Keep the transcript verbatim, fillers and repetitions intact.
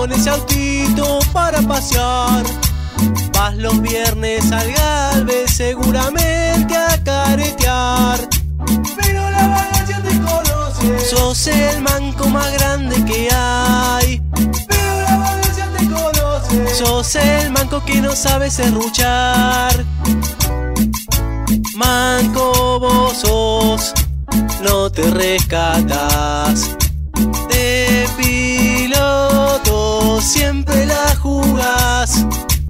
con ese autito para pasear. Vas los viernes al Galvez seguramente a caretear. Pero la vaga ya te conoce. Sos el manco más grande que hay. Pero la vaga ya te conoce. Sos el manco que no sabe serruchar. Manco vos sos, no te rescatas.